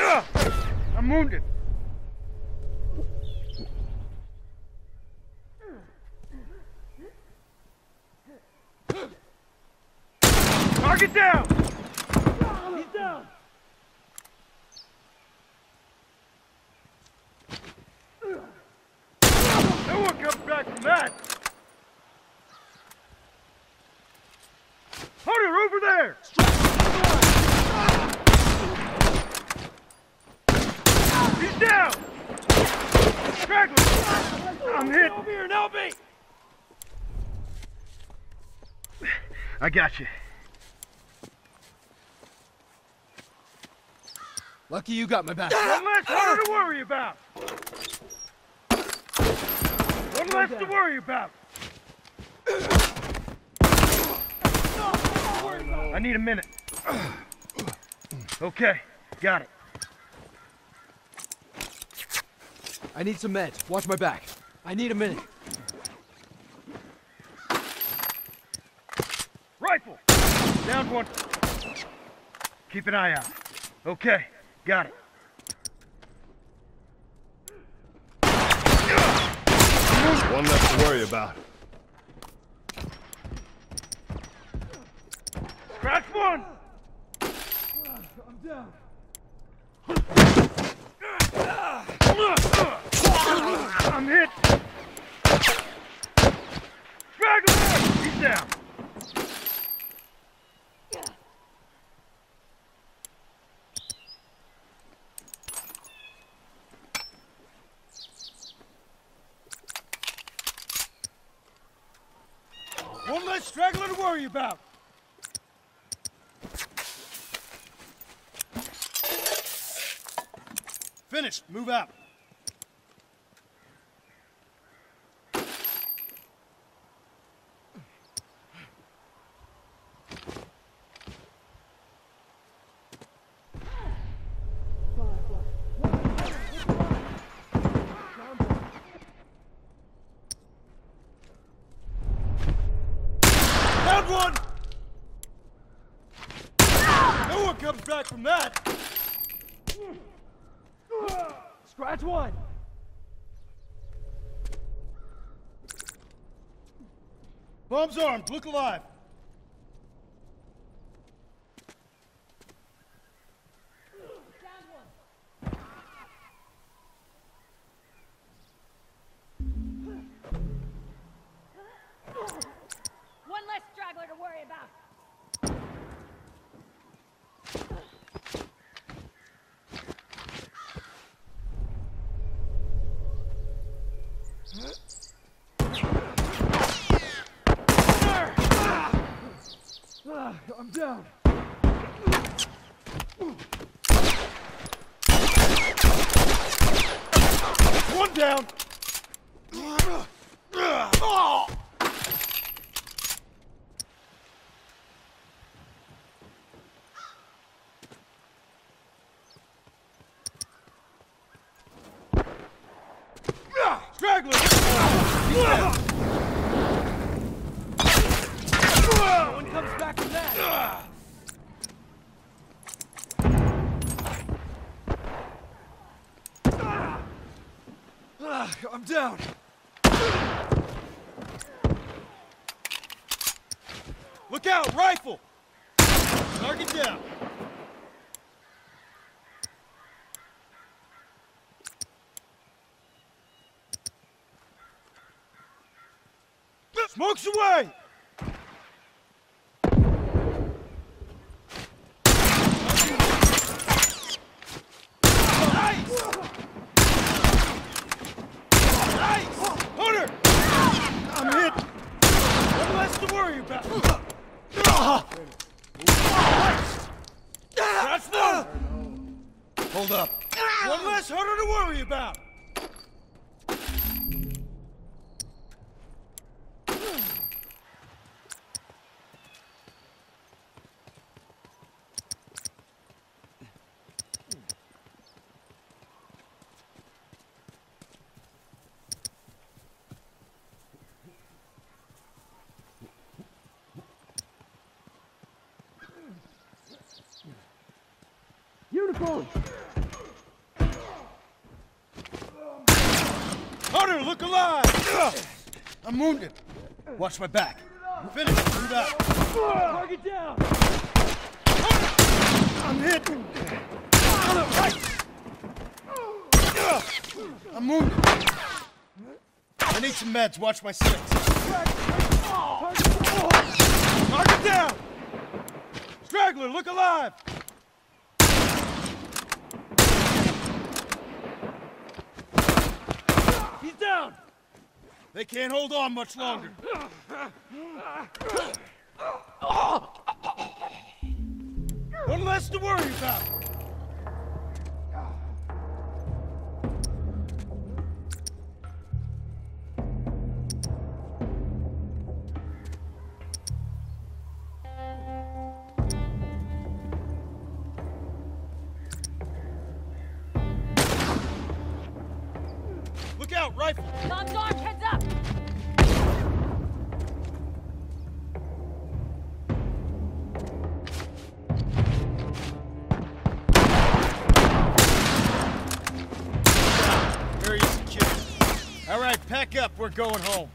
I'm wounded. Target down! He's down! No one comes back from that! Hunter, over there! He's down! Straggler! I'm hit! Over here and help me! I got you. Lucky you got my back. One less hunter to worry about! One less to worry about! I need a minute. Okay, got it. I need some meds. Watch my back. I need a minute. Rifle! Down one. Keep an eye out. Okay, got it. One left to worry about. Scratch one! I'm down. I'm hit! Straggler! He's down! One less straggler to worry about! Finished. Move out. Found one! No one comes back from that! Scratch one! Bomb's armed, look alive! One less straggler to worry about! I'm down. One down. Straggler. No one comes back from that. I'm down. Look out, rifle. Target down. Smoke's away. That's them! Hold up. One less hunter to worry about! Unicorn! here, look alive! I'm wounded. Watch my back. I'm finished. Move out. Target down! I'm hit. I'm wounded. I need some meds. Watch my six. Target down! Straggler, look alive! He's down! They can't hold on much longer. One less to worry about. Look out, rifle! Tom's arch, heads up! Very easy kill. All right, pack up, we're going home.